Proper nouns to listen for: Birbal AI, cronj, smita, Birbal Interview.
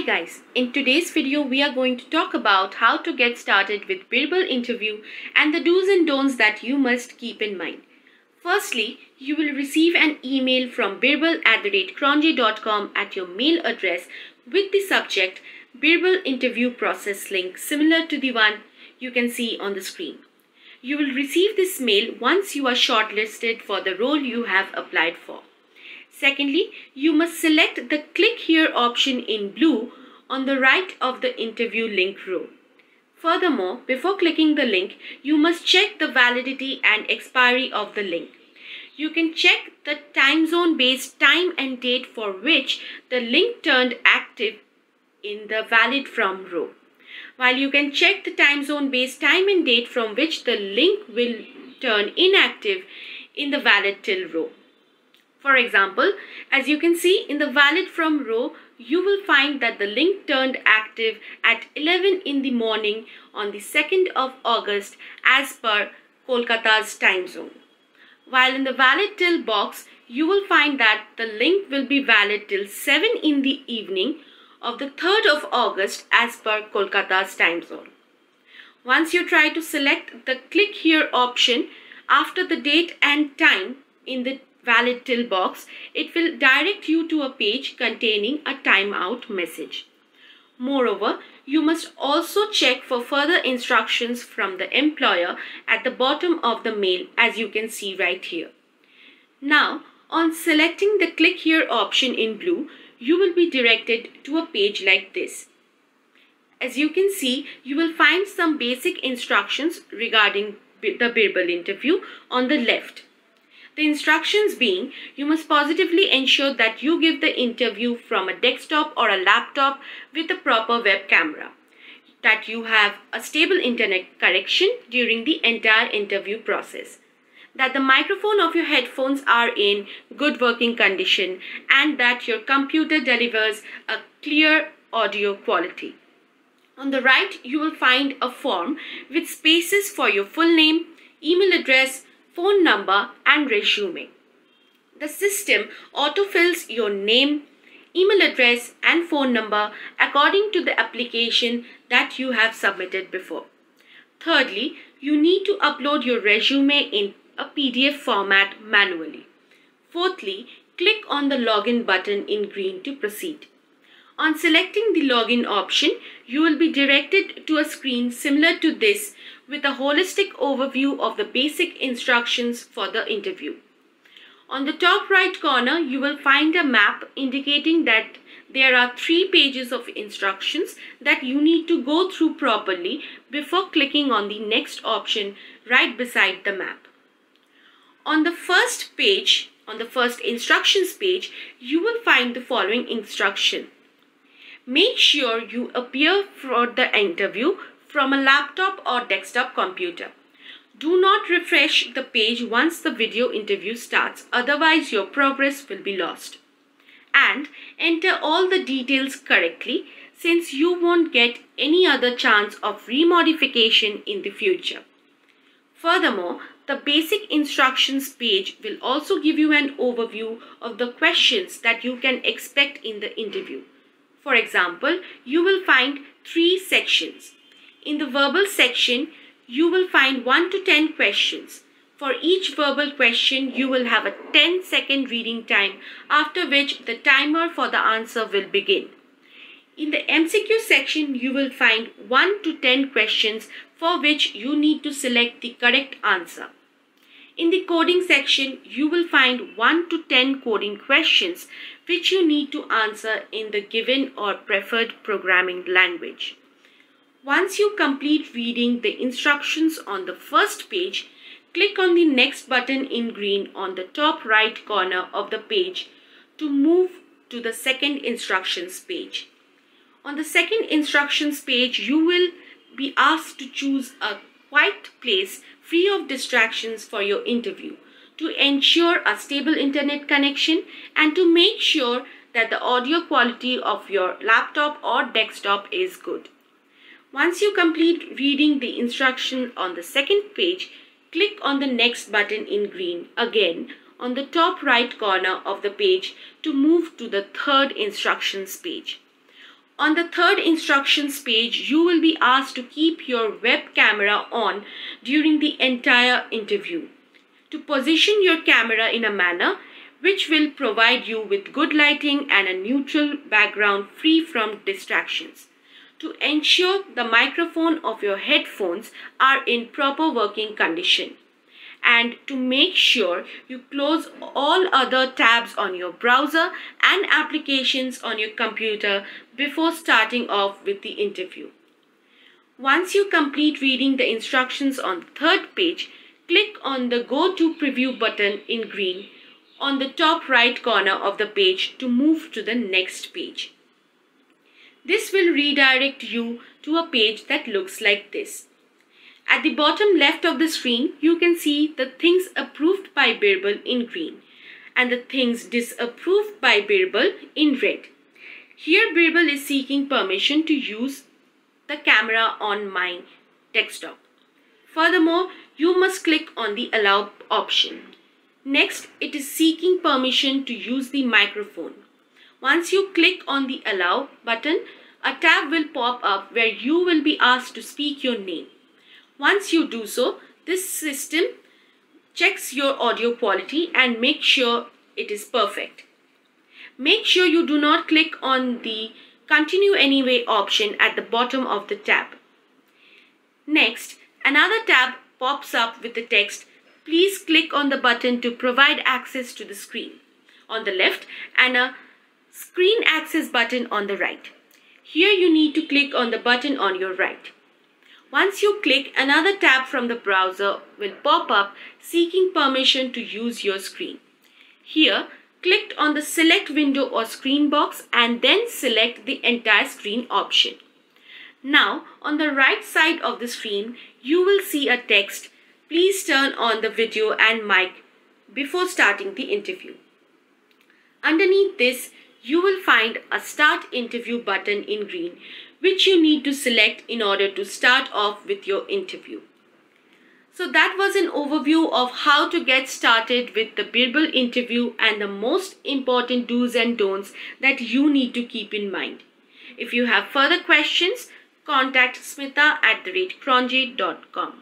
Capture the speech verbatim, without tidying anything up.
Hi guys, in today's video we are going to talk about how to get started with Birbal Interview and the do's and don'ts that you must keep in mind. Firstly, you will receive an email from birbal at the rate cronj dot com at your mail address with the subject Birbal Interview Process link, similar to the one you can see on the screen. You will receive this mail once you are shortlisted for the role you have applied for. Secondly, you must select the click here option in blue on the right of the interview link row. Furthermore, before clicking the link, you must check the validity and expiry of the link. You can check the time zone based time and date for which the link turned active in the valid from row, while you can check the time zone based time and date from which the link will turn inactive in the valid till row. For example, as you can see in the valid from row, you will find that the link turned active at eleven in the morning on the second of August as per Kolkata's time zone. While in the valid till box, you will find that the link will be valid till seven in the evening of the third of August as per Kolkata's time zone. Once you try to select the click here option after the date and time in the valid till box, it will direct you to a page containing a timeout message. Moreover, you must also check for further instructions from the employer at the bottom of the mail, as you can see right here. Now, on selecting the click here option in blue, you will be directed to a page like this. As you can see, you will find some basic instructions regarding the Birbal interview on the left. The instructions being, you must positively ensure that you give the interview from a desktop or a laptop with a proper web camera, that you have a stable internet connection during the entire interview process, that the microphone of your headphones are in good working condition, and that your computer delivers a clear audio quality. On the right, you will find a form with spaces for your full name, email address, phone number and resume. The system autofills your name, email address and phone number according to the application that you have submitted before. Thirdly, you need to upload your resume in a P D F format manually. Fourthly, click on the login button in green to proceed. On selecting the login option, you will be directed to a screen similar to this with a holistic overview of the basic instructions for the interview. On the top right corner, you will find a map indicating that there are three pages of instructions that you need to go through properly before clicking on the next option right beside the map. On the first page, on the first instructions page, you will find the following instruction. Make sure you appear for the interview from a laptop or desktop computer. Do not refresh the page once the video interview starts, otherwise your progress will be lost. And enter all the details correctly, since you won't get any other chance of remodification in the future. Furthermore, the basic instructions page will also give you an overview of the questions that you can expect in the interview. For example, you will find three sections. In the verbal section, you will find one to ten questions. For each verbal question, you will have a ten second reading time, after which the timer for the answer will begin. In the M C Q section, you will find one to ten questions for which you need to select the correct answer. In the coding section, you will find one to ten coding questions which you need to answer in the given or preferred programming language. Once you complete reading the instructions on the first page, click on the next button in green on the top right corner of the page to move to the second instructions page. On the second instructions page, you will be asked to choose a quiet place free of distractions for your interview, to ensure a stable internet connection and to make sure that the audio quality of your laptop or desktop is good. Once you complete reading the instruction on the second page, click on the next button in green again on the top right corner of the page to move to the third instructions page. On the third instructions page, you will be asked to keep your web camera on during the entire interview. To position your camera in a manner which will provide you with good lighting and a neutral background free from distractions. To ensure the microphone of your headphones are in proper working condition. And to make sure you close all other tabs on your browser and applications on your computer before starting off with the interview. Once you complete reading the instructions on the third page, click on the Go to Preview button in green on the top right corner of the page to move to the next page. This will redirect you to a page that looks like this. At the bottom left of the screen, you can see the things approved by Birbal in green and the things disapproved by Birbal in red. Here Birbal is seeking permission to use the camera on my desktop. Furthermore, you must click on the Allow option. Next, it is seeking permission to use the microphone. Once you click on the Allow button, a tab will pop up where you will be asked to speak your name. Once you do so, this system checks your audio quality and makes sure it is perfect. Make sure you do not click on the Continue Anyway option at the bottom of the tab. Next, another tab pops up with the text, "Please click on the button to provide access to the screen" on the left and a Screen Access button on the right. Here you need to click on the button on your right. Once you click, another tab from the browser will pop up seeking permission to use your screen. Here, click on the Select Window or Screen box and then select the Entire Screen option. Now, on the right side of the screen, you will see a text, "Please turn on the video and mic" before starting the interview. Underneath this, you will find a Start Interview button in green, which you need to select in order to start off with your interview. So that was an overview of how to get started with the Birbal interview and the most important do's and don'ts that you need to keep in mind. If you have further questions, contact Smita at the rate cronj dot com.